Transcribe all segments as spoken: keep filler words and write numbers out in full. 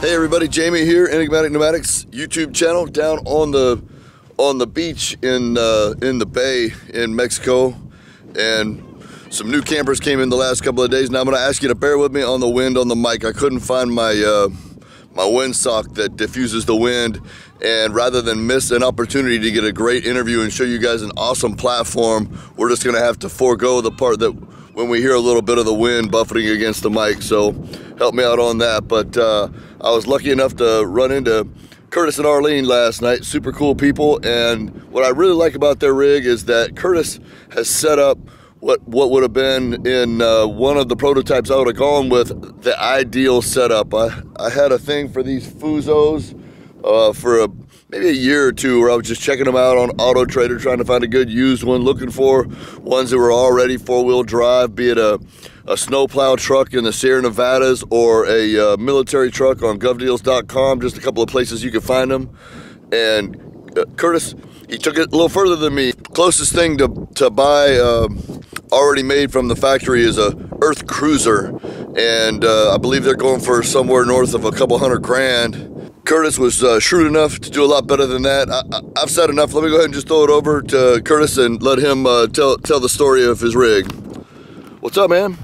Hey everybody, Jamie here, Enigmatic Nomadics YouTube channel, down on the on the beach in uh, in the bay in Mexico, and some new campers came in the last couple of days. Now I'm going to ask you to bear with me on the wind on the mic. I couldn't find my uh, my windsock that diffuses the wind, and rather than miss an opportunity to get a great interview and show you guys an awesome platform, we're just going to have to forego the part that when we hear a little bit of the wind buffeting against the mic, so help me out on that. But uh, I was lucky enough to run into Curtis and Arlene last night, super cool people, and what I really like about their rig is that Curtis has set up what, what would have been in uh, one of the prototypes I would have gone with, the ideal setup. I, I had a thing for these Fusos uh, for a, maybe a year or two, where I was just checking them out on Auto Trader, trying to find a good used one, looking for ones that were already four-wheel drive, be it a, a snowplow truck in the Sierra Nevadas or a uh, military truck on Gov Deals dot com, just a couple of places you could find them. And uh, Curtis, he took it a little further than me. Closest thing to, to buy uh, already made from the factory is a Earth Cruiser, and uh, I believe they're going for somewhere north of a couple hundred grand. Curtis was uh, shrewd enough to do a lot better than that. I, I, I've said enough. Let me go ahead and just throw it over to Curtis and let him uh, tell, tell the story of his rig. What's up, man?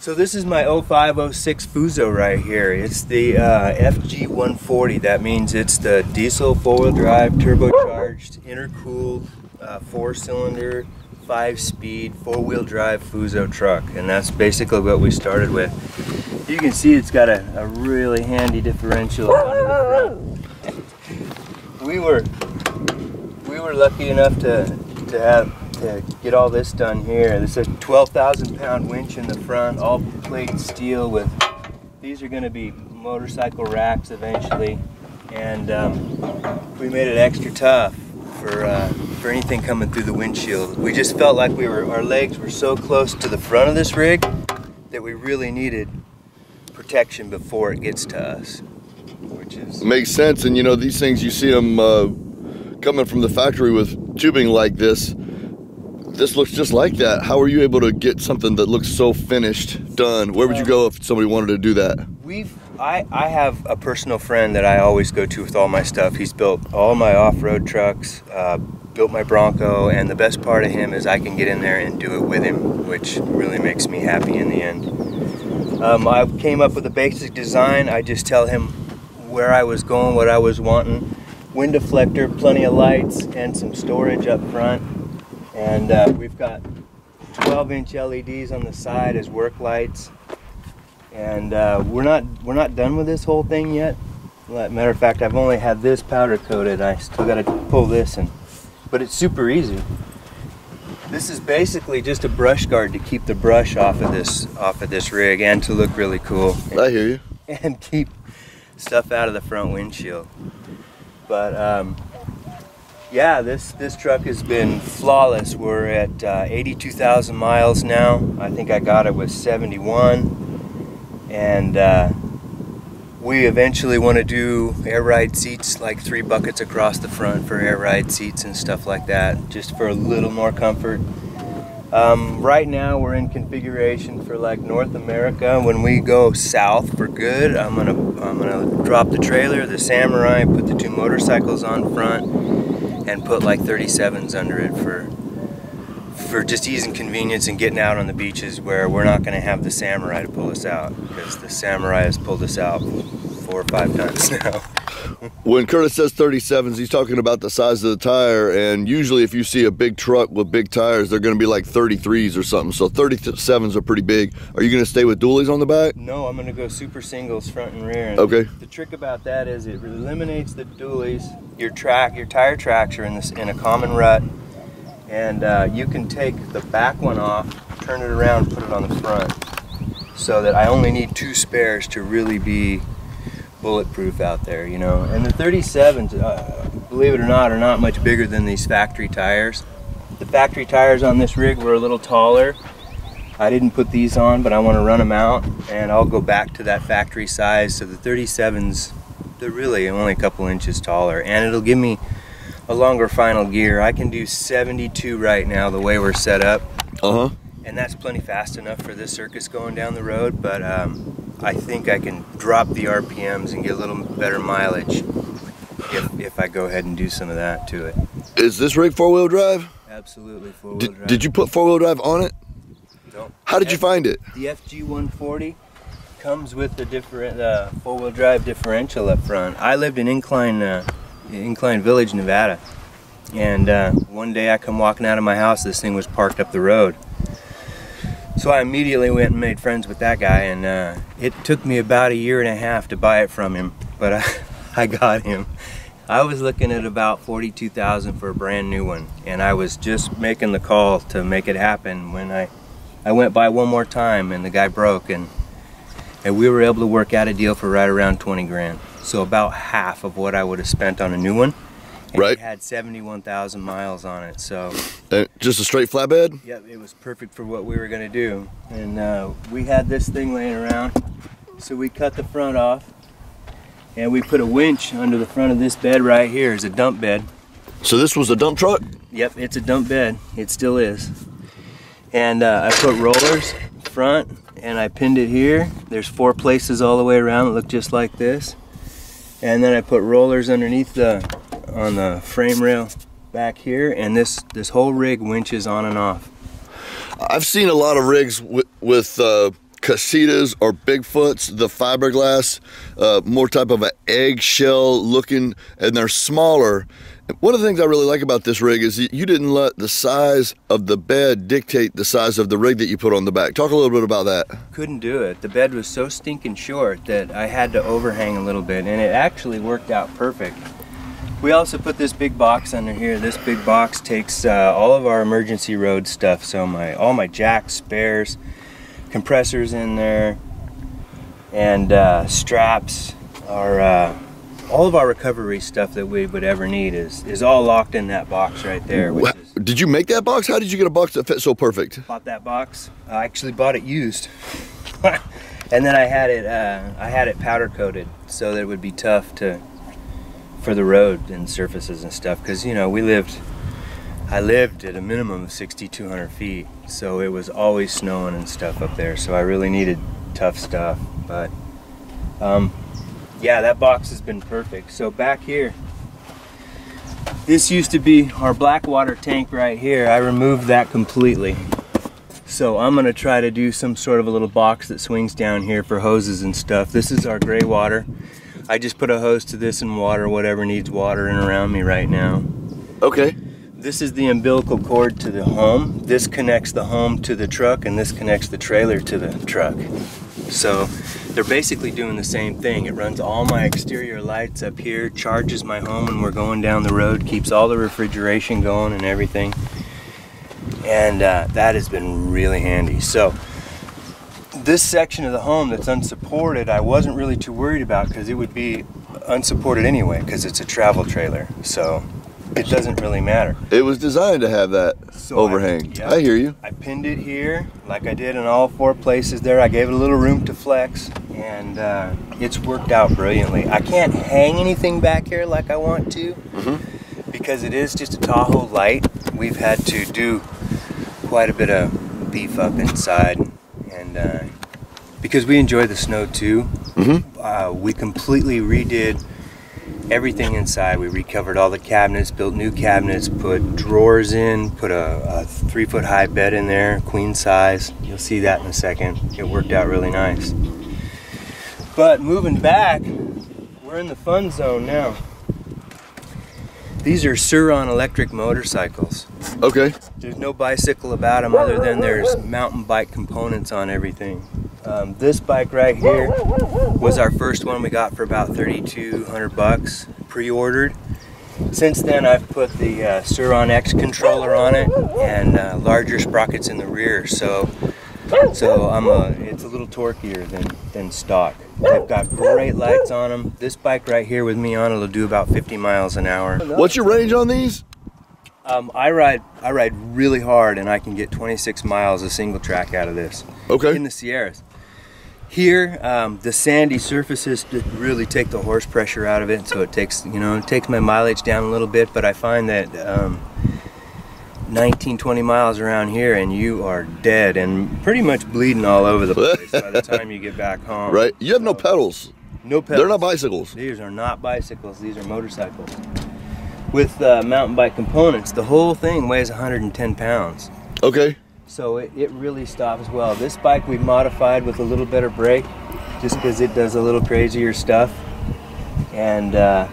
So this is my oh five oh six Fuso right here. It's the uh, F G one forty. That means it's the diesel four-wheel drive, turbocharged, intercooled, uh, four-cylinder, five-speed, four-wheel drive Fuso truck. And that's basically what we started with. You can see it's got a, a really handy differential on the front. We were we were lucky enough to to have to get all this done here. There's a twelve thousand pound winch in the front, all plate steel. With these are going to be motorcycle racks eventually, and um, we made it extra tough for uh, for anything coming through the windshield. We just felt like we were our legs were so close to the front of this rig that we really needed protection before it gets to us, which is makes sense. And you know, these things, you see them uh, coming from the factory with tubing like this. This looks just like that. How are you able to get something that looks so finished done? Where would you go if somebody wanted to do that? We've I, I have a personal friend that I always go to with all my stuff. He's built all my off-road trucks, uh, built my Bronco, and the best part of him is I can get in there and do it with him, which really makes me happy in the end. Um, I came up with a basic design. I just tell him where I was going, what I was wanting. Wind deflector, plenty of lights, and some storage up front. And uh, we've got twelve inch L E Ds on the side as work lights. And uh, we're not we're not done with this whole thing yet. Matter of fact, I've only had this powder coated. I still got to pull this in, but it's super easy. This is basically just a brush guard to keep the brush off of this off of this rig and to look really cool. And, I hear you. And keep stuff out of the front windshield. But um, yeah, this this truck has been flawless. We're at uh, eighty-two thousand miles now. I think I got it with seventy-one, and uh, we eventually want to do air ride seats, like three buckets across the front for air ride seats and stuff like that, just for a little more comfort. Um, right now we're in configuration for like North America. When we go south for good, I'm gonna I'm gonna drop the trailer, the Samurai, put the two motorcycles on front, and put like thirty-sevens under it for for just ease and convenience and getting out on the beaches where we're not gonna have the Samurai to pull us out, because the Samurai has pulled us out four or five times now. When Curtis says thirty-sevens, he's talking about the size of the tire, and usually if you see a big truck with big tires, they're going to be like thirty-threes or something, so thirty-sevens are pretty big. Are you going to stay with dualies on the back? No, I'm going to go super singles front and rear. And okay. The, the trick about that is it eliminates the dualies. Your track, your tire tracks are in, this, in a common rut, and uh, you can take the back one off, turn it around, put it on the front, so that I only need two spares to really be bulletproof out there, you know. And the thirty-sevens, uh, believe it or not, are not much bigger than these factory tires. The factory tires on this rig were a little taller. I didn't put these on, but I want to run them out, and I'll go back to that factory size. So the thirty-sevens, they're really only a couple inches taller, and it'll give me a longer final gear. I can do seventy-two right now the way we're set up, uh-huh, and that's plenty fast enough for this circus going down the road. But um, I think I can drop the R P Ms and get a little better mileage if, if I go ahead and do some of that to it. Is this rig four-wheel drive? Absolutely four-wheel drive. Did you put four-wheel drive on it? No. How did F you find it? The F G one forty comes with the different uh, four-wheel drive differential up front. I lived in Incline, uh, Incline Village, Nevada, and uh, one day I come walking out of my house, this thing was parked up the road. So I immediately went and made friends with that guy, and uh, it took me about a year and a half to buy it from him, but I, I got him. I was looking at about forty-two thousand dollars for a brand new one, and I was just making the call to make it happen when I, I went by one more time and the guy broke, and, and we were able to work out a deal for right around twenty grand. So about half of what I would have spent on a new one. And right. It had seventy-one thousand miles on it, so. And just a straight flatbed? Yep, it was perfect for what we were gonna do. And uh, we had this thing laying around, so we cut the front off, and we put a winch under the front of this bed right here. It's a dump bed. So this was a dump truck? Yep, it's a dump bed. It still is. And uh, I put rollers front, and I pinned it here. There's four places all the way around that look just like this. And then I put rollers underneath the on the frame rail back here, and this this whole rig winches on and off. I've seen a lot of rigs with, with uh, casitas or Bigfoots, the fiberglass, uh, more type of an eggshell looking, and they're smaller. One of the things I really like about this rig is you didn't let the size of the bed dictate the size of the rig that you put on the back. Talk a little bit about that. Couldn't do it. The bed was so stinking short that I had to overhang a little bit, and it actually worked out perfect. We also put this big box under here. This big box takes uh, all of our emergency road stuff, so my all my jacks, spares, compressors in there, and uh, straps, our, uh, all of our recovery stuff that we would ever need is, is all locked in that box right there. Which is, did you make that box? How did you get a box that fit so perfect? Bought that box. I actually bought it used. And then I had it, uh, I had it powder coated so that it would be tough to for the road and surfaces and stuff, because you know we lived I lived at a minimum of sixty-two hundred feet, so it was always snowing and stuff up there, so I really needed tough stuff. But um, yeah, that box has been perfect. So back here, this used to be our black water tank right here. I removed that completely, so I'm gonna try to do some sort of a little box that swings down here for hoses and stuff. This is our gray water. I just put a hose to this and water whatever needs watering around me right now. Okay. This is the umbilical cord to the home. This connects the home to the truck, and this connects the trailer to the truck. So they're basically doing the same thing. It runs all my exterior lights up here, charges my home when we're going down the road, keeps all the refrigeration going and everything. And uh, that has been really handy. So this section of the home that's unsupported, I wasn't really too worried about, because it would be unsupported anyway, because it's a travel trailer, so it doesn't really matter. It was designed to have that so overhang. I, yeah, I hear you. I pinned it here like I did in all four places there. I gave it a little room to flex, and uh, it's worked out brilliantly. I can't hang anything back here like I want to, mm-hmm. because it is just a Tahoe light. We've had to do quite a bit of beef up inside. And uh, because we enjoy the snow too, mm-hmm. uh, we completely redid everything inside. We recovered all the cabinets, built new cabinets, put drawers in, put a, a three foot high bed in there, queen size. You'll see that in a second. It worked out really nice. But moving back, we're in the fun zone now. These are Sur-Ron electric motorcycles. Okay. There's no bicycle about them other than there's mountain bike components on everything. Um, this bike right here was our first one we got for about thirty-two hundred bucks, pre-ordered. Since then, I've put the uh, Sur-Ron X controller on it and uh, larger sprockets in the rear. So, so I'm a, it's a little torquier than than stock. They've got great lights on them. This bike right here with me on it will do about fifty miles an hour. What's your range on these? Um, I ride I ride really hard, and I can get twenty-six miles a single track out of this. Okay. In the Sierras. Here, um, the sandy surfaces really take the horse pressure out of it, so it takes you know it takes my mileage down a little bit. But I find that um, nineteen, twenty miles around here and you are dead and pretty much bleeding all over the place by the time you get back home. Right. You have so, no pedals. No pedals. They're not bicycles. These are not bicycles. These are motorcycles. With uh, mountain bike components, the whole thing weighs one hundred ten pounds. Okay. So it, it really stops well. This bike we modified with a little better brake just because it does a little crazier stuff. And uh,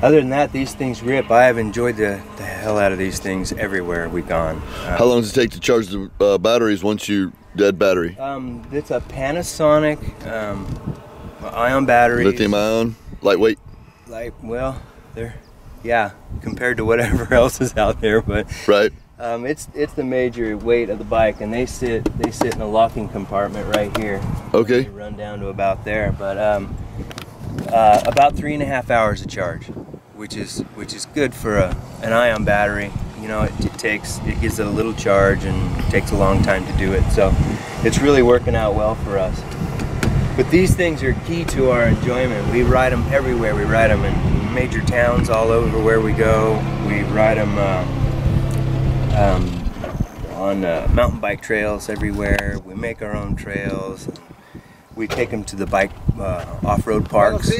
other than that, these things rip. I have enjoyed the, the hell out of these things everywhere we've gone. Um, How long does it take to charge the uh, batteries once you're dead battery? Um, it's a Panasonic um, ion battery. Lithium ion? Lightweight? Light, well, they're, yeah, compared to whatever else is out there. But right. Um, it's it's the major weight of the bike, and they sit they sit in a locking compartment right here. Okay. They run down to about there, but um, uh, about three and a half hours of charge, which is which is good for a an ion battery. You know, it, it takes it gives it a little charge and it takes a long time to do it. So it's really working out well for us. But these things are key to our enjoyment. We ride them everywhere. We ride them in major towns all over where we go. We ride them. Uh, Um, on uh, mountain bike trails everywhere. We make our own trails. We take them to the bike uh, off-road parks.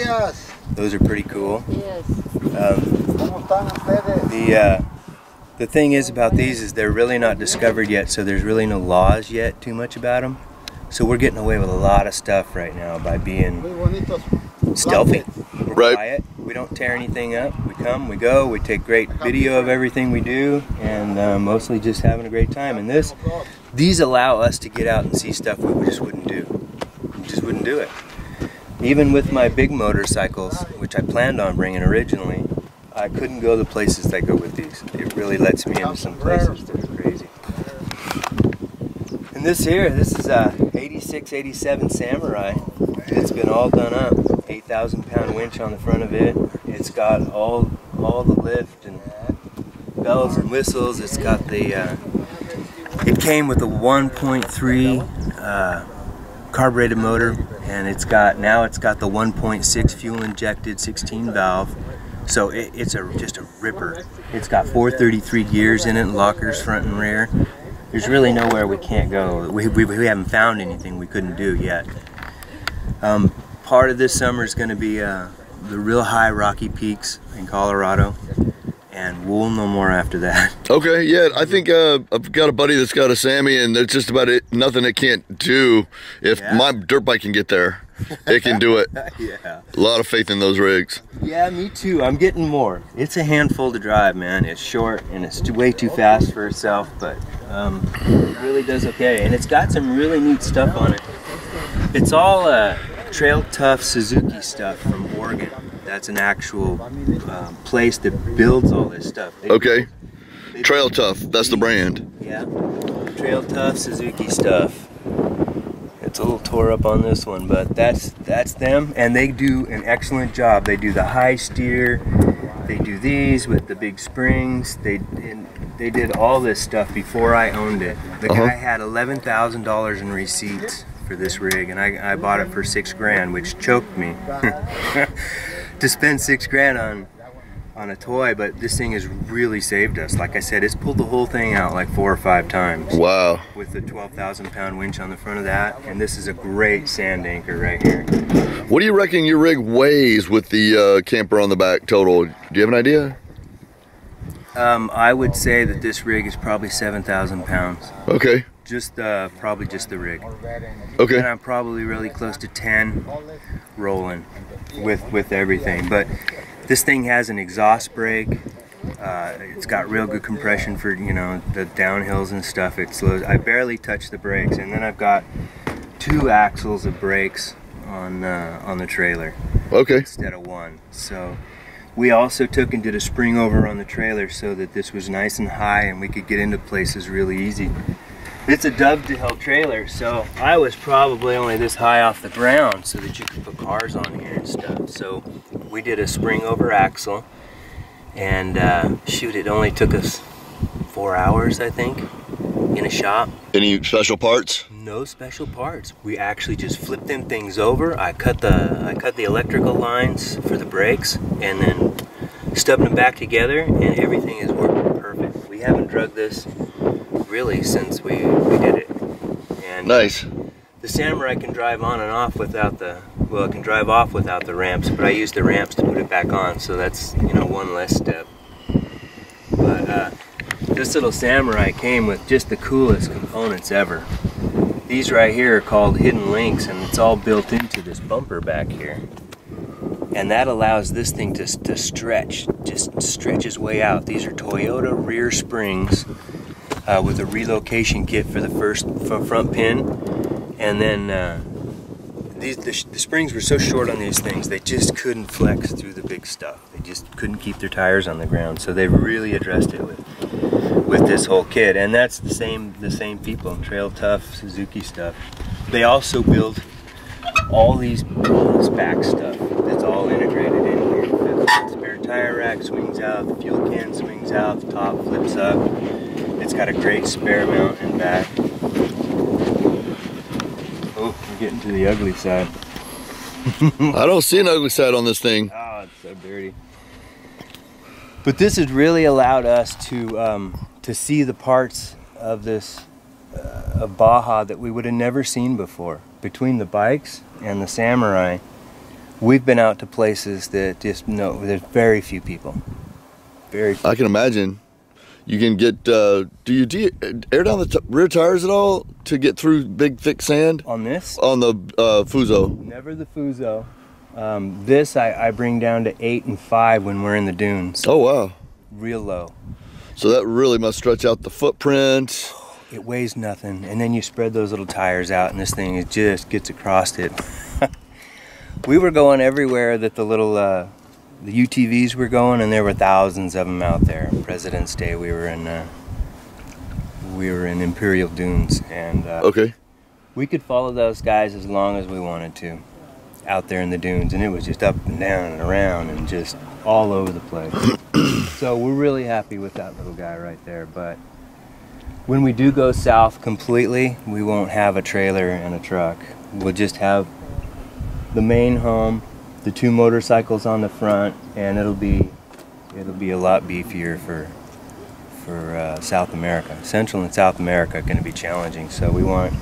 Those are pretty cool. Yes. Um, the, uh, the thing is about these is they're really not discovered yet, so there's really no laws yet too much about them. So we're getting away with a lot of stuff right now by being stealthy. We're right. Quiet. We don't tear anything up. We come, we go, we take great video of everything we do, and uh, mostly just having a great time. And this, these allow us to get out and see stuff we just wouldn't do. We just wouldn't do it. Even with my big motorcycles, which I planned on bringing originally, I couldn't go the places I go with these. It really lets me into some places that are crazy. And this here, this is a eighty-six, eighty-seven Samurai. It's been all done up. eight thousand pound winch on the front of it. It's got all all the lift and bells and whistles. It's got the. Uh, it came with a one point three uh, carbureted motor, and it's got now it's got the one point six fuel injected sixteen valve. So it, it's a just a ripper. It's got four thirty-three gears in it, lockers front and rear. There's really nowhere we can't go. We we, we haven't found anything we couldn't do yet. Um, part of this summer is going to be uh, the real high Rocky Peaks in Colorado, and we'll know more after that. Okay, yeah, I think uh, I've got a buddy that's got a Sammy, and there's just about it, nothing it can't do. If yeah. my dirt bike can get there, it can do it. Yeah. A lot of faith in those rigs. Yeah, me too. I'm getting more. It's a handful to drive, man. It's short, and it's too, way too fast for itself, but um, it really does okay. And it's got some really neat stuff on it. It's all... Uh, Trail Tough Suzuki stuff from Oregon. That's an actual uh, place that builds all this stuff. They okay. Build, Trail Tough, that's the brand. Yeah. Trail Tough Suzuki stuff. It's a little tore up on this one, but that's that's them, and they do an excellent job. They do the high steer. They do these with the big springs. They and they did all this stuff before I owned it. The uh-huh. guy had eleven thousand dollars in receipts for this rig, and I, I bought it for six grand, which choked me to spend six grand on on a toy, but this thing has really saved us. Like I said, it's pulled the whole thing out like four or five times. Wow. With the twelve thousand pound winch on the front of that, and this is a great sand anchor right here. What do you reckon your rig weighs with the uh, camper on the back total? Do you have an idea? Um, I would say that this rig is probably seven thousand pounds. Okay. Just uh, probably just the rig. Okay. And I'm probably really close to ten rolling with with everything. But this thing has an exhaust brake. Uh, it's got real good compression for, you know, the downhills and stuff. It slows. I barely touch the brakes, and then I've got two axles of brakes on uh, on the trailer. Okay. Instead of one. So we also took and did a spring over on the trailer so that this was nice and high, and we could get into places really easy. It's a dovetail trailer, so I was probably only this high off the ground so that you could put cars on here and stuff. So we did a spring over axle, and uh, shoot, it only took us four hours, I think, in a shop. Any special parts? No special parts. We actually just flipped them things over. I cut the I cut the electrical lines for the brakes, and then stubbed them back together, and everything is working perfect. We haven't drug this really since we, we did it. And nice. The Samurai can drive on and off without the, well, it can drive off without the ramps, but I used the ramps to put it back on, so that's, you know, one less step. But uh, this little Samurai came with just the coolest components ever. These right here are called hidden links, and it's all built into this bumper back here. And that allows this thing to, to stretch, just stretch its way out. These are Toyota rear springs uh, with a relocation kit for the first for front pin. And then uh, these, the, the springs were so short on these things, they just couldn't flex through the big stuff. They just couldn't keep their tires on the ground. So they really addressed it with with this whole kit. And that's the same, the same people, Trail Tough, Suzuki stuff. They also built all these back stuff. It's all integrated in here. The spare tire rack swings out, the fuel can swings out, the top flips up. It's got a great spare mount in back. Oh, we're getting to the ugly side. I don't see an ugly side on this thing. Oh, it's so dirty. But this has really allowed us to um, to see the parts of this uh, of Baja that we would have never seen before. Between the bikes and the Samurai, we've been out to places that just no. There's very few people. Very few. I can imagine. You can get. Uh, do you do you air down the t rear tires at all to get through big thick sand on this? On the uh, Fuso. Never the Fuso. Um, this I, I bring down to eight and five when we're in the dunes. Oh wow. Real low. So that really must stretch out the footprint. It weighs nothing. And then you spread those little tires out and this thing it just gets across it. We were going everywhere that the little, uh, the U T Vs were going, and there were thousands of them out there. President's Day we were in, uh, we were in Imperial Dunes. And uh, okay. We could follow those guys as long as we wanted to. Out there in the dunes, and it was just up and down and around and just all over the place. So we're really happy with that little guy right there, but when we do go south completely, we won't have a trailer and a truck. We'll just have the main home, the two motorcycles on the front, and it'll be it'll be a lot beefier for for uh, South America. Central and South America are going to be challenging, so we want.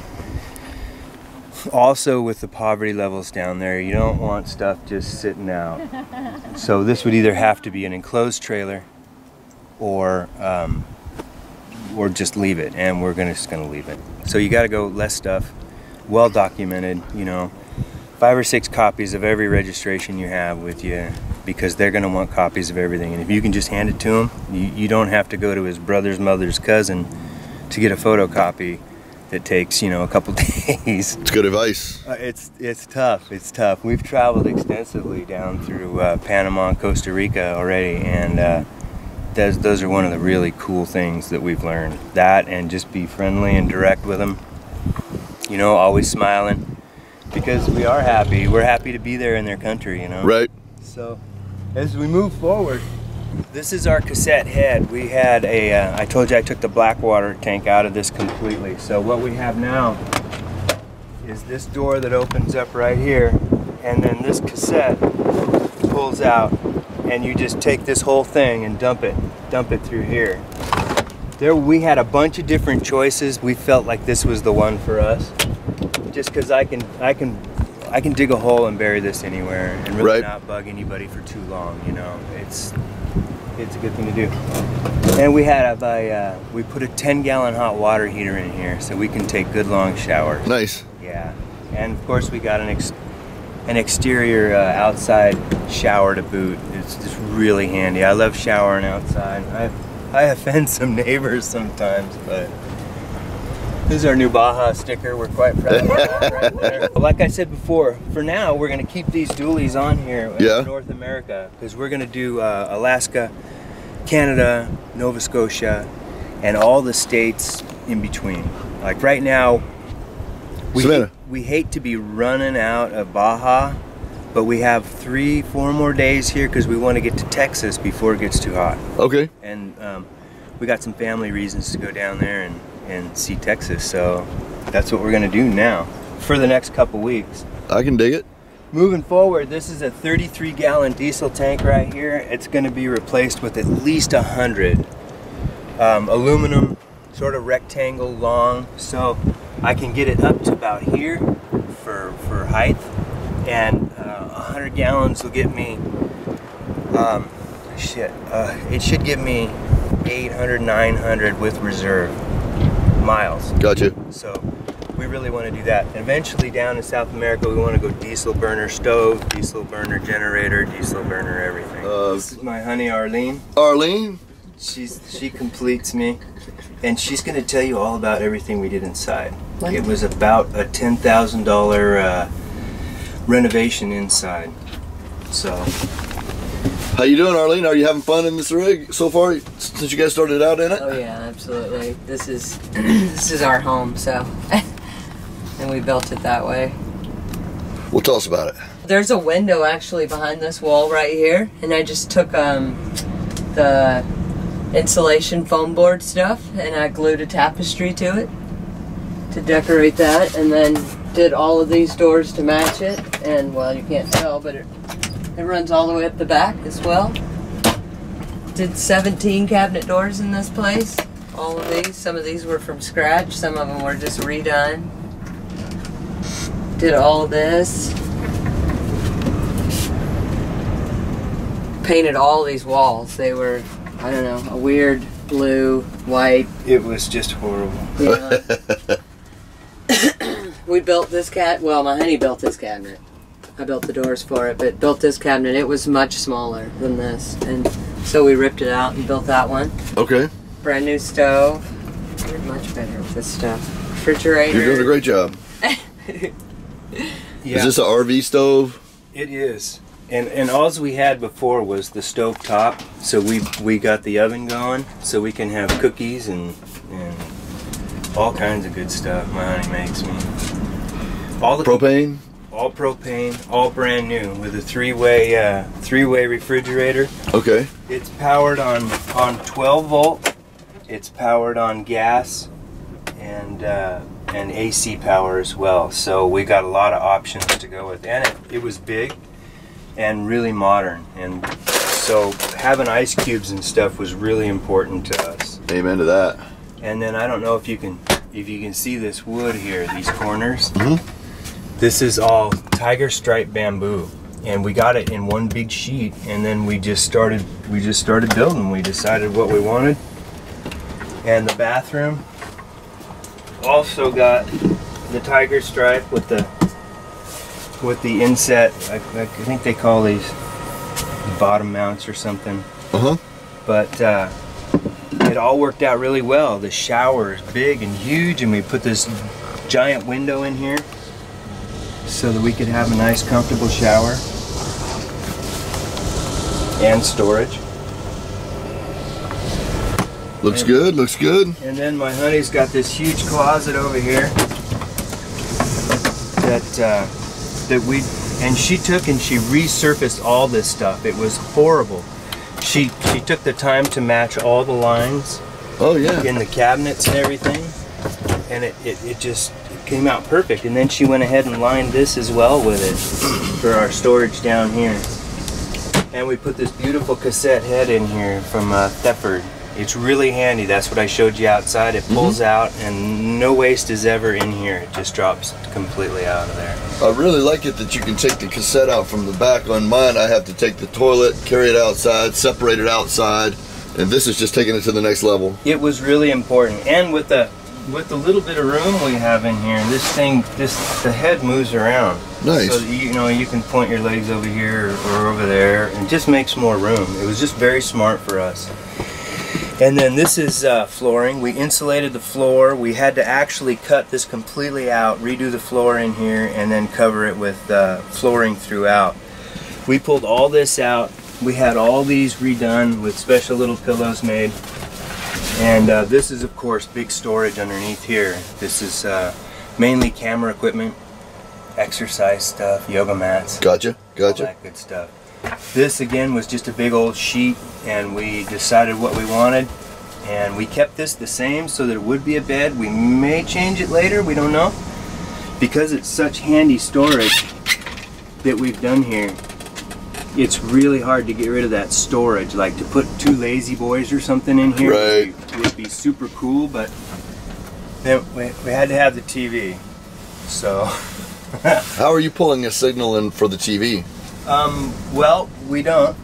Also, with the poverty levels down there, you don't want stuff just sitting out. So this would either have to be an enclosed trailer, or um, or just leave it, and we're gonna, just going to leave it. So you got to go less stuff, well documented, you know, five or six copies of every registration you have with you, because they're going to want copies of everything. And if you can just hand it to them, you, you don't have to go to his brother's mother's cousin to get a photocopy. It takes, you know, a couple days. It's good advice. Uh, it's it's tough. It's tough. We've traveled extensively down through uh, Panama and Costa Rica already, and uh, those, those are one of the really cool things that we've learned. That, and just be friendly and direct with them. You know, always smiling, because we are happy. We're happy to be there in their country, you know. Right. So, as we move forward, this is our cassette head. We had a, uh, I told you I took the Blackwater tank out of this completely. So what we have now is this door that opens up right here, and then this cassette pulls out, and you just take this whole thing and dump it, dump it through here. There we had a bunch of different choices. We felt like this was the one for us, just because I can, I can, I can dig a hole and bury this anywhere and really right. not bug anybody for too long. You know, it's. It's a good thing to do. And we had a, uh, we put a ten gallon hot water heater in here, so we can take good long showers. Nice. Yeah. And of course we got an ex an exterior uh, outside shower to boot. It's just really handy. I love showering outside. I I offend some neighbors sometimes, but this is our new Baja sticker. We're quite proud of that right there. Like I said before, for now, we're going to keep these dualies on here in yeah. North America, because we're going to do uh, Alaska, Canada, Nova Scotia, and all the states in between. Like right now, we, hate, we hate to be running out of Baja, but we have three, four more days here because we want to get to Texas before it gets too hot. Okay. And um, we got some family reasons to go down there and and see Texas, so that's what we're gonna do now for the next couple weeks. I can dig it. Moving forward, this is a thirty-three gallon diesel tank right here. It's gonna be replaced with at least a hundred um, aluminum, sort of rectangle long, so I can get it up to about here for, for height, and uh, one hundred gallons will get me, um, shit, uh, it should give me eight hundred, nine hundred with reserve miles. Gotcha. So we really want to do that. Eventually down in South America, we want to go diesel burner stove, diesel burner generator, diesel burner everything. Uh, this is my honey, Arlene. Arlene? She's, she completes me, and she's going to tell you all about everything we did inside. What? It was about a ten thousand dollar uh, renovation inside. So, how you doing, Arlene? Are you having fun in this rig so far since you guys started out in it? Oh yeah, absolutely. This is this is our home, so and we built it that way. Well, tell us about it. There's a window actually behind this wall right here, and I just took um the insulation foam board stuff and I glued a tapestry to it to decorate that, and then did all of these doors to match it. And well, you can't tell, but it It runs all the way up the back as well. Did seventeen cabinet doors in this place. All of these. Some of these were from scratch. Some of them were just redone. Did all this. Painted all these walls. They were, I don't know, a weird blue, white. It was just horrible. Yeah. We built this cat. Well, my honey built this cabinet. I built the doors for it, but built this cabinet. It was much smaller than this, and so we ripped it out and built that one. Okay. Brand new stove. We're much better with this stuff. Refrigerator. You're doing a great job. Yeah. Is this an R V stove? It is. And and all we had before was the stove top, so we we got the oven going, so we can have cookies and and all kinds of good stuff. My honey makes me. All the propane. All propane, all brand new, with a three-way uh, three-way refrigerator. Okay. It's powered on on twelve volt. It's powered on gas, and uh, and A C power as well. So we got a lot of options to go with, and it, it was big, and really modern. And so having ice cubes and stuff was really important to us. Amen to that. And then I don't know if you can if you can see this wood here, these corners. Mm-hmm. This is all tiger stripe bamboo, and we got it in one big sheet, and then we just started we just started building. We decided what we wanted. And the bathroom also got the tiger stripe with the with the inset. I, I think they call these bottom mounts or something. Uh-huh. But uh it all worked out really well. The shower is big and huge, and we put this giant window in here so that we could have a nice comfortable shower and storage. Looks and, good, looks good. And then my honey's got this huge closet over here that uh, that we, and she took and she resurfaced all this stuff. It was horrible. She, she took the time to match all the lines. Oh yeah. In the cabinets and everything. And it, it, it just came out perfect, and then she went ahead and lined this as well with it for our storage down here. And we put this beautiful cassette head in here from uh, Thetford. It's really handy. That's what I showed you outside. It pulls mm-hmm. out, and no waste is ever in here. It just drops completely out of there. I really like it that you can take the cassette out from the back. On mine, I have to take the toilet, carry it outside, separate it outside, and this is just taking it to the next level. It was really important, and with the with the little bit of room we have in here, this thing, this the head moves around. Nice. So you know you can point your legs over here or over there, and just makes more room. It was just very smart for us. And then this is uh, flooring. We insulated the floor. We had to actually cut this completely out, redo the floor in here, and then cover it with uh, flooring throughout. We pulled all this out. We had all these redone with special little pillows made. And uh, this is, of course, big storage underneath here. This is uh, mainly camera equipment, exercise stuff, yoga mats. Gotcha, gotcha. All that good stuff. This, again, was just a big old sheet, and we decided what we wanted. And we kept this the same so that it would be a bed. We may change it later, we don't know. Because it's such handy storage that we've done here, it's really hard to get rid of that storage. Like to put two Lazy Boys or something in here right. would, be, would be super cool, but then we, we had to have the T V. So how are you pulling a signal in for the T V? Um, well, we don't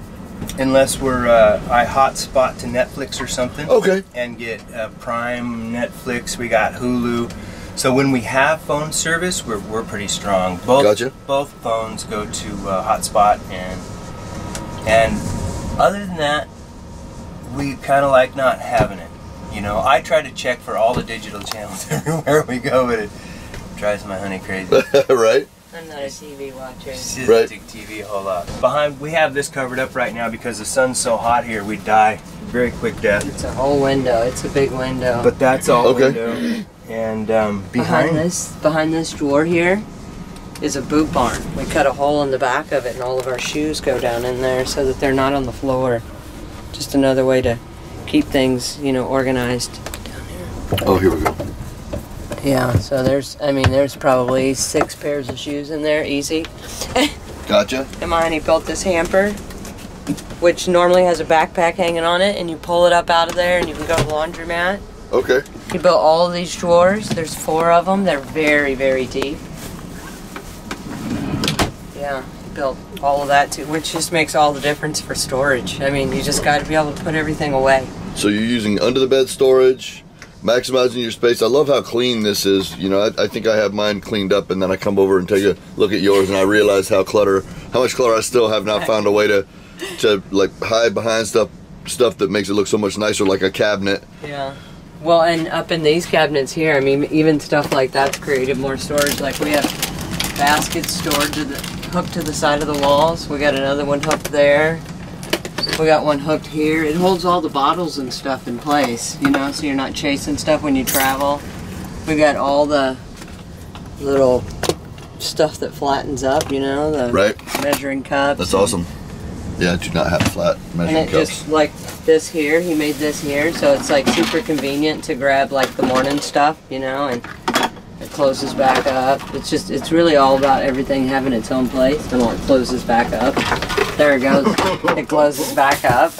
unless we're uh, I hotspot to Netflix or something. Okay. And get uh, Prime, Netflix. We got Hulu. So when we have phone service, we're we're pretty strong. Both gotcha. both phones go to uh, hotspot, and and other than that, we kind of like not having it. You know, I try to check for all the digital channels everywhere we go, but it drives my honey crazy. Right. I'm not a T V watcher. She doesn't take T V a whole lot. Behind, we have this covered up right now because the sun's so hot here. We die very quick death. It's a whole window. It's a big window. But that's all okay. window. And um, behind, behind this, behind this drawer here, is a boot barn. We cut a hole in the back of it, and all of our shoes go down in there so that they're not on the floor. Just another way to keep things, you know, organized. Down here. Oh, here we go. Yeah, so there's, I mean, there's probably six pairs of shoes in there, easy. Gotcha. And my honey built this hamper, which normally has a backpack hanging on it, and you pull it up out of there, and you can go to the laundromat. Okay. He built all of these drawers. There's four of them. They're very, very deep. Yeah, he built all of that, too, which just makes all the difference for storage. I mean, you just got to be able to put everything away. So you're using under-the-bed storage, maximizing your space. I love how clean this is. You know, I, I think I have mine cleaned up, and then I come over and take a look at yours, and I realize how clutter, how much clutter I still have not found a way to, to like hide behind stuff, stuff that makes it look so much nicer, like a cabinet. Yeah. Well, and up in these cabinets here, I mean, even stuff like that's created more storage. Like we have baskets stored to the, hooked to the side of the walls. We got another one hooked there. We got one hooked here. It holds all the bottles and stuff in place, you know, so you're not chasing stuff when you travel. We got all the little stuff that flattens up, you know, the right. measuring cups. That's awesome. Yeah, I do not have flat measuring cups. And it cups. just like this here, he made this here, so it's like super convenient to grab like the morning stuff, you know, and it closes back up. It's just, it's really all about everything having its own place and it closes back up. There it goes. It closes back up.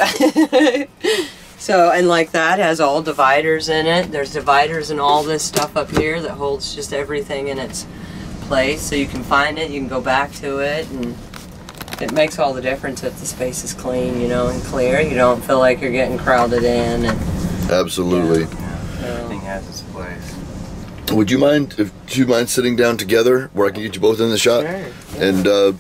So, and like that has all dividers in it. There's dividers and all this stuff up here that holds just everything in its place. So you can find it, you can go back to it, and it makes all the difference if the space is clean, you know, and clear. You don't feel like you're getting crowded in. And, absolutely. Yeah. Yeah, everything has its place. Would you mind? If, do you mind sitting down together where I can get you both in the shot? Sure. Yeah. And. Uh,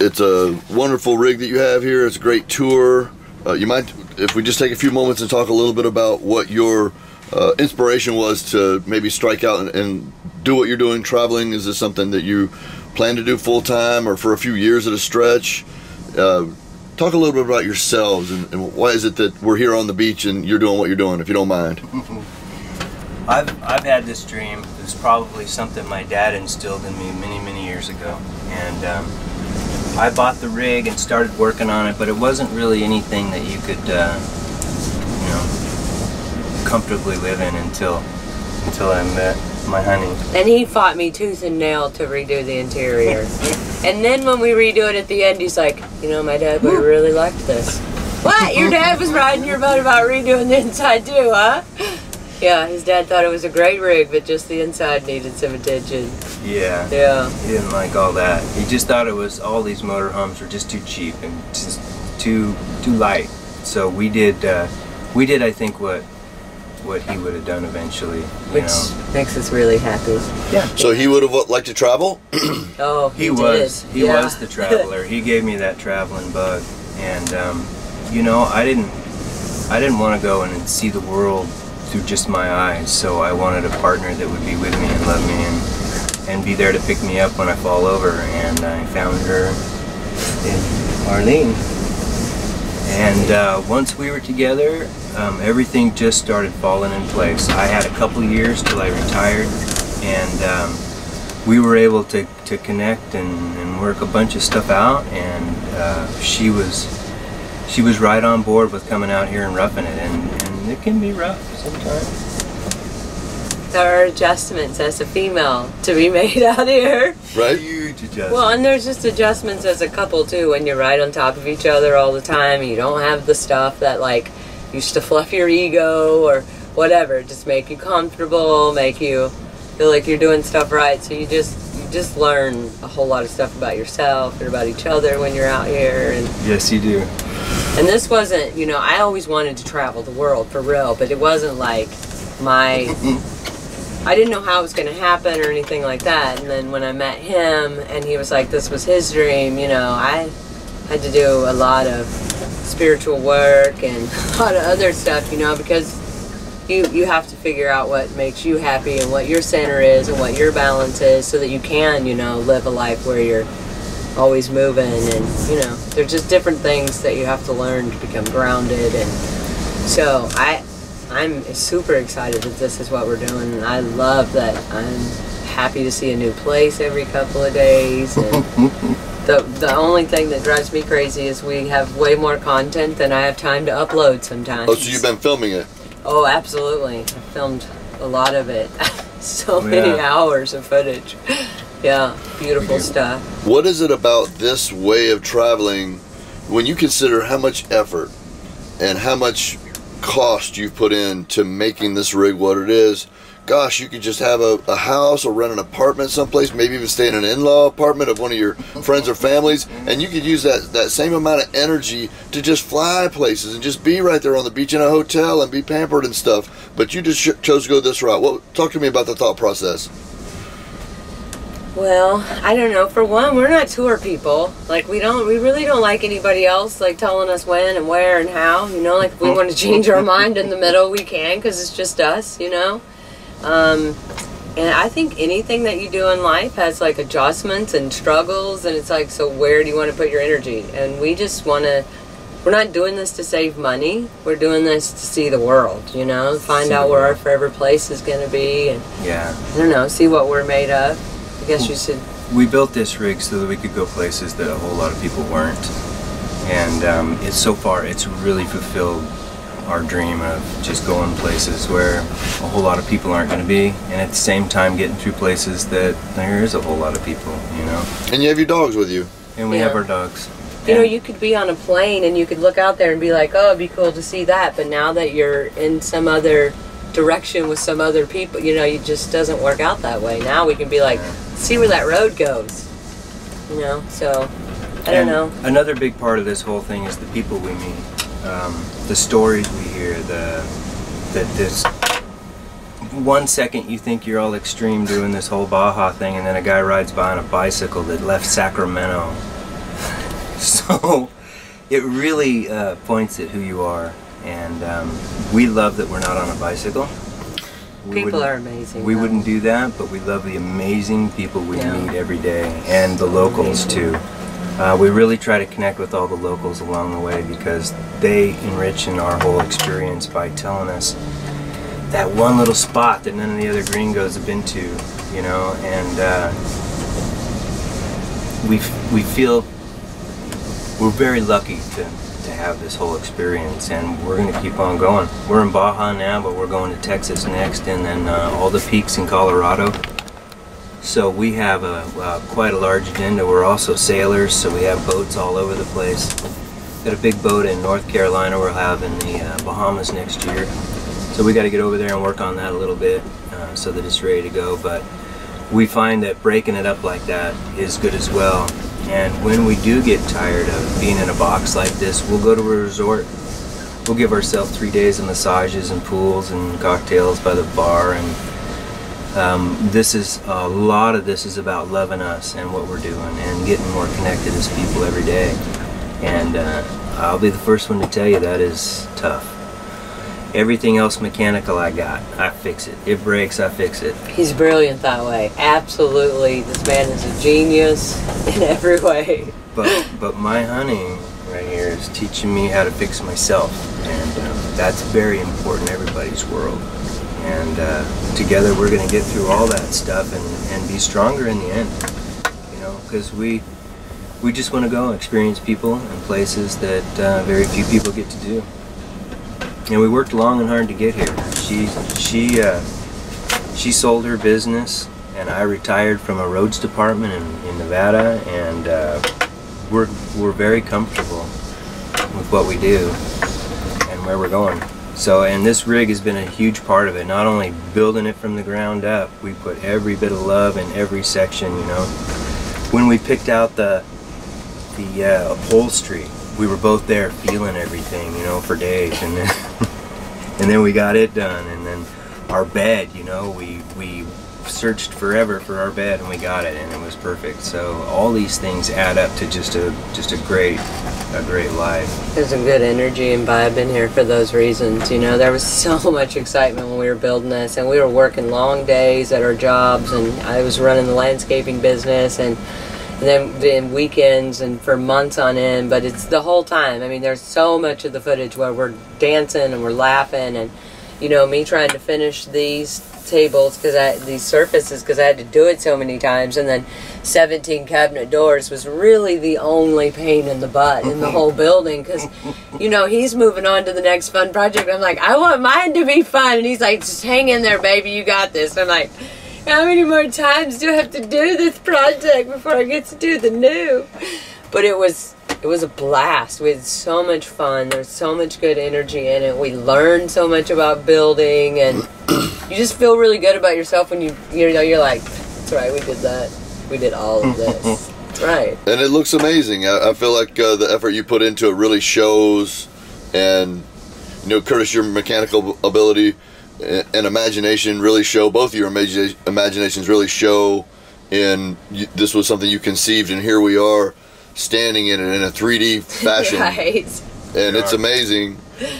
It's a wonderful rig that you have here. It's a great tour. Uh, you mind if we just take a few moments and talk a little bit about what your uh, inspiration was to maybe strike out and, and do what you're doing, traveling? Is this something that you plan to do full-time or for a few years at a stretch? Uh, talk a little bit about yourselves and, and why is it that we're here on the beach and you're doing what you're doing, if you don't mind. I've, I've had this dream. It's probably something my dad instilled in me many, many years ago. And um, I bought the rig and started working on it, but it wasn't really anything that you could, uh, you know, comfortably live in until until I met my honey. And he fought me tooth and nail to redo the interior. And then when we redo it at the end, he's like, you know, my dad would really liked this. What? Your dad was riding your boat about redoing the inside too, huh? Yeah, his dad thought it was a great rig, but just the inside needed some attention. Yeah. Yeah. He didn't like all that. He just thought it was all these motorhomes were just too cheap and just too too light. So we did uh, we did I think what what he would have done eventually. Which know. makes us really happy. Yeah. So he would have liked to travel? Oh, he, he was. Did. He yeah. was the traveler. He gave me that traveling bug, and um, you know I didn't I didn't want to go and see the world through just my eyes, so I wanted a partner that would be with me and love me and, and be there to pick me up when I fall over, and I found her in Arlene. And uh, once we were together, um, everything just started falling in place. I had a couple years till I retired, and um, we were able to, to connect and, and work a bunch of stuff out, and uh, she was she was right on board with coming out here and roughing it, and, and it can be rough sometimes. our adjustments as a female to be made out here. Right. Huge adjustments. Well, and there's just adjustments as a couple too when you're right on top of each other all the time. You don't have the stuff that like used to fluff your ego or whatever. Just make you comfortable, make you feel like you're doing stuff right. So you just you just learn a whole lot of stuff about yourself and about each other when you're out here. And yes, you do. And this wasn't, you know, I always wanted to travel the world for real, but it wasn't like my, I didn't know how it was going to happen or anything like that. And then when I met him and he was like, this was his dream, you know, I had to do a lot of spiritual work and a lot of other stuff, you know, because you, you have to figure out what makes you happy and what your center is and what your balance is so that you can, you know, live a life where you're always moving. And you know, there's just different things that you have to learn to become grounded. And so I I'm super excited that this is what we're doing, and I love that. I'm happy to see a new place every couple of days. And the the only thing that drives me crazy is we have way more content than I have time to upload sometimes. Oh, so you've been filming it? Oh, absolutely. I filmed a lot of it. So yeah. Many hours of footage. Yeah, beautiful stuff. What is it about this way of traveling, when you consider how much effort and how much cost you've put in to making this rig what it is? Gosh, you could just have a, a house or rent an apartment someplace, maybe even stay in an in-law apartment of one of your friends or families, and you could use that, that same amount of energy to just fly places and just be right there on the beach in a hotel and be pampered and stuff. But you just chose to go this route. Well, talk to me about the thought process. Well, I don't know. For one, we're not tour people. Like, we don't, we really don't like anybody else, like, telling us when and where and how, you know? Like, if we want to change our mind in the middle, we can, because it's just us, you know? Um, and I think anything that you do in life has, like, adjustments and struggles, and it's like, so where do you want to put your energy? And we just want to, we're not doing this to save money. We're doing this to see the world, you know? Find out where our forever place is going to be, and, yeah, I don't know, see what we're made of. I guess you should. We built this rig so that we could go places that a whole lot of people weren't, and um, it's so far it's really fulfilled our dream of just going places where a whole lot of people aren't going to be, and at the same time getting through places that there is a whole lot of people, you know. And you have your dogs with you. And we yeah. have our dogs. You know, you could be on a plane and you could look out there and be like, oh, it'd be cool to see that, but now that you're in some other direction with some other people, you know, it just doesn't work out that way. Now we can be like, see where that road goes, you know. So I don't and know. Another big part of this whole thing is the people we meet, um, the stories we hear. The that this one second you think you're all extreme doing this whole Baja thing, and then a guy rides by on a bicycle that left Sacramento. So it really uh, points at who you are. And um, we love that we're not on a bicycle. We people are amazing. We though. wouldn't do that, but we love the amazing people we yeah. meet every day, and the locals amazing. too. Uh, we really try to connect with all the locals along the way, because they enrich in our whole experience by telling us that one little spot that none of the other gringos have been to, you know. And uh, we we feel we're very lucky to. to have this whole experience, and we're going to keep on going. We're in Baja now, but we're going to Texas next, and then uh, all the peaks in Colorado. So we have a uh, quite a large agenda. We're also sailors, so we have boats all over the place. Got a big boat in North Carolina we'll have in the uh, Bahamas next year. So we got to get over there and work on that a little bit uh, so that it's ready to go. But we find that breaking it up like that is good as well. And when we do get tired of being in a box like this, we'll go to a resort. We'll give ourselves three days of massages and pools and cocktails by the bar. And um, this is a lot of this is about loving us and what we're doing and getting more connected as people every day. And uh, I'll be the first one to tell you that is tough. Everything else mechanical I got, I fix it. It breaks, I fix it. He's brilliant that way. Absolutely. This man is a genius in every way. But but my hunting right here is teaching me how to fix myself. And um, that's very important in everybody's world. And uh, together we're going to get through all that stuff and, and be stronger in the end. You know, because we, we just want to go and experience people and places that uh, very few people get to do. And we worked long and hard to get here. She, she, uh, she sold her business and I retired from a roads department in, in Nevada, and uh, we're, we're very comfortable with what we do and where we're going. So, and this rig has been a huge part of it, not only building it from the ground up, we put every bit of love in every section, you know. When we picked out the, the uh, upholstery, we were both there feeling everything, you know, for days, and then, and then we got it done, and then our bed, you know, we, we searched forever for our bed and we got it, and it was perfect. So all these things add up to just a, just a great, a great life. There's some good energy and vibe in here for those reasons. You know, there was so much excitement when we were building this, and we were working long days at our jobs, and I was running the landscaping business, and then then weekends and for months on end. But it's the whole time, I mean, there's so much of the footage where we're dancing and we're laughing, and you know, me trying to finish these tables, because I these surfaces, because I had to do it so many times, and then seventeen cabinet doors was really the only pain in the butt in the whole building, because you know, he's moving on to the next fun project. I'm like, I want mine to be fun, and he's like, just hang in there, baby, you got this. I'm like, how many more times do I have to do this project before I get to do the new? But it was it was a blast. We had so much fun. There's so much good energy in it. We learned so much about building, and you just feel really good about yourself when you, you know, you're like, that's right, we did that. We did all of this. That's right. And it looks amazing. I, I feel like uh, the effort you put into it really shows, and, you know, Curtis, your mechanical ability and, and imagination really show, both of your imagi imaginations really show, and you, this was something you conceived, and here we are, standing in it in a three D fashion. Right. And it's amazing.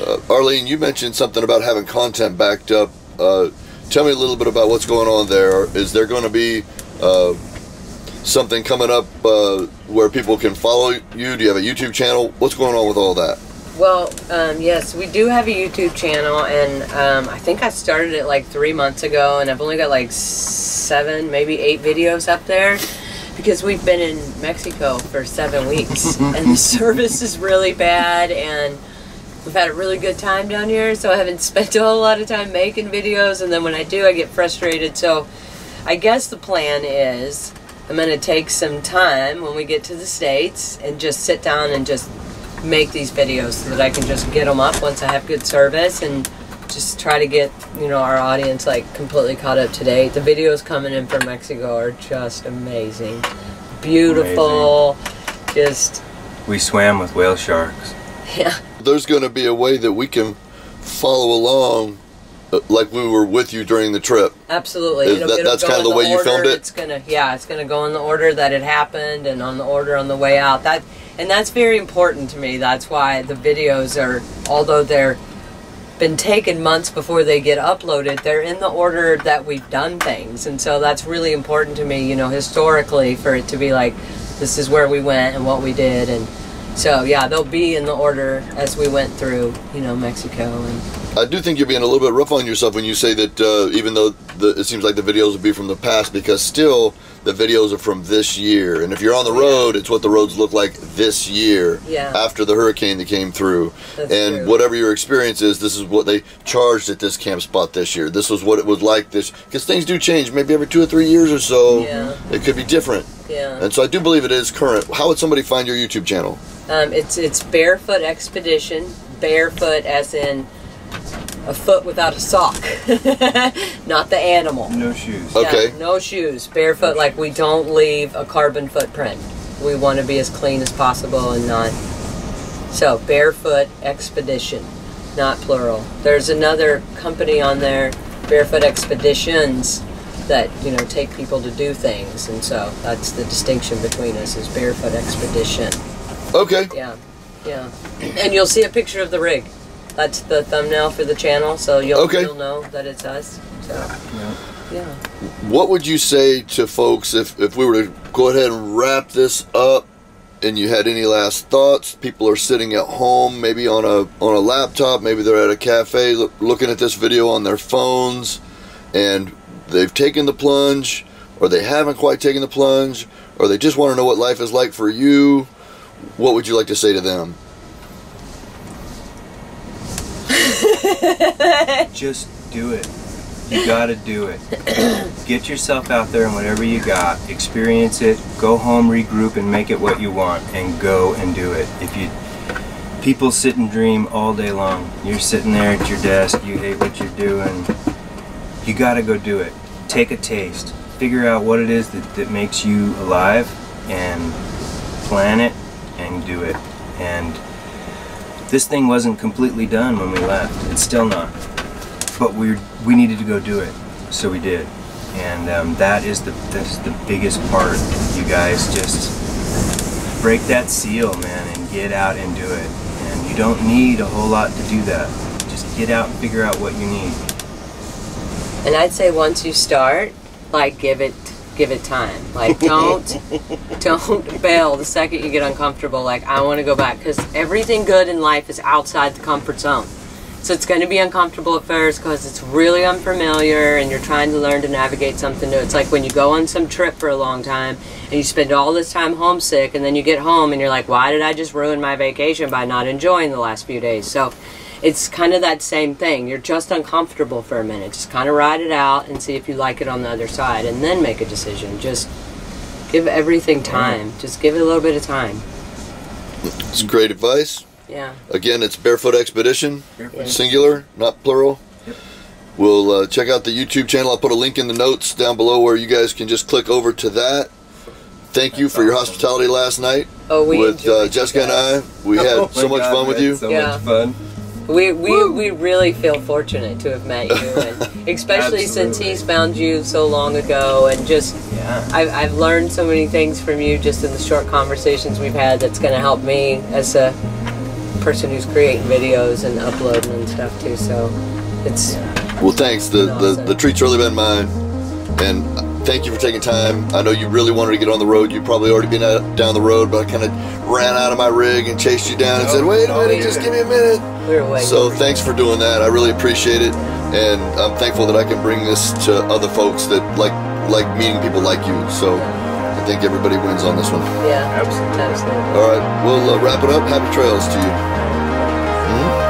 Uh, Arlene, you mentioned something about having content backed up. Uh, tell me a little bit about what's going on there. Is there going to be uh, something coming up uh, where people can follow you? Do you have a YouTube channel? What's going on with all that? Well, um, yes, we do have a YouTube channel, and um, I think I started it like three months ago, and I've only got like seven, maybe eight videos up there, because we've been in Mexico for seven weeks and the service is really bad, and we've had a really good time down here, so I haven't spent a whole lot of time making videos, and then when I do, I get frustrated. So I guess the plan is I'm going to take some time when we get to the States and just sit down and just make these videos so that I can just get them up once I have good service, and just try to get, you know, our audience like completely caught up to date. The videos coming in from Mexico are just amazing, beautiful. Amazing. Just we swam with whale sharks. Yeah. There's going to be a way that we can follow along, uh, like we were with you during the trip. Absolutely. It'll, that, it'll that's kind of the, the way order. you filmed it. It's gonna, yeah, it's gonna go in the order that it happened, and on the order on the way out. That and that's very important to me. That's why the videos are, although they're been taken months before they get uploaded, they're in the order that we've done things, and so that's really important to me, you know, historically, for it to be like, this is where we went and what we did. And so yeah, they'll be in the order as we went through, you know, Mexico. And I do think you're being a little bit rough on yourself when you say that, uh, even though the, it seems like the videos would be from the past, because still the videos are from this year, and if you're on the road, yeah, it's what the roads look like this year, yeah, after the hurricane that came through. That's and true. Whatever your experience is, this is what they charged at this camp spot this year. This was what it was like this, because things do change. Maybe every two or three years or so, yeah, it could be different. Yeah. And so I do believe it is current. How would somebody find your YouTube channel? Um, it's it's Barefoot Expedition. Barefoot as in a foot without a sock, not the animal. No shoes. Okay. Yeah, no shoes. Barefoot, like we don't leave a carbon footprint. We want to be as clean as possible and not. So Barefoot Expedition, not plural. There's another company on there, Barefoot Expeditions, that, you know, take people to do things, and so that's the distinction between us, is Barefoot Expedition. Okay. Yeah, yeah, and you'll see a picture of the rig. That's the thumbnail for the channel, so you'll, okay, you'll know that it's us. So, yeah. Yeah. What would you say to folks if, if we were to go ahead and wrap this up, and you had any last thoughts? People are sitting at home, maybe on a on a laptop, maybe they're at a cafe lo looking at this video on their phones, and they've taken the plunge, or they haven't quite taken the plunge, or they just want to know what life is like for you. What would you like to say to them? Just do it. You got to do it. Get yourself out there and whatever you got, experience it, go home, regroup, and make it what you want, and go and do it. If you people sit and dream all day long. You're sitting there at your desk, you hate what you're doing. You got to go do it. Take a taste. Figure out what it is that, that makes you alive, and plan it and do it. And this thing wasn't completely done when we left. It's still not. But we we needed to go do it, so we did. And um, that is the that's the biggest part. You guys just break that seal, man, and get out and do it. And you don't need a whole lot to do that. Just get out and figure out what you need. And I'd say once you start, like give it give it time. Like don't don't bail the second you get uncomfortable. Like I want to go back, because everything good in life is outside the comfort zone. So it's going to be uncomfortable at first because it's really unfamiliar and you're trying to learn to navigate something new. It's like when you go on some trip for a long time and you spend all this time homesick, and then you get home and you're like, why did I just ruin my vacation by not enjoying the last few days? So it's kind of that same thing. You're just uncomfortable for a minute. Just kind of ride it out and see if you like it on the other side, and then make a decision. Just give everything time. Just give it a little bit of time. It's great advice. Yeah. Again, it's Barefoot Expedition, Barefoot. Singular, not plural. Yep. We'll uh, check out the YouTube channel. I'll put a link in the notes down below where you guys can just click over to that. Thank That's you for awesome. your hospitality last night oh, we with uh, Jessica and I. We had oh so much God, fun with you. So yeah. much fun. We, we, we really feel fortunate to have met you, and especially since he's found you so long ago. And just, yeah. I've, I've learned so many things from you just in the short conversations we've had that's going to help me as a person who's creating videos and uploading and stuff too, so it's well thanks the, awesome. the the treat's really been mine, and thank you for taking time. I know you really wanted to get on the road. You've probably already been out, down the road, but I kind of ran out of my rig and chased you down and said wait a minute, just give me a minute. We were waiting. So thanks for doing that. I really appreciate it, and I'm thankful that I can bring this to other folks that like like meeting people like you. So I think everybody wins on this one. Yeah, absolutely. All right, we'll uh, wrap it up. Happy trails to you. Mm-hmm.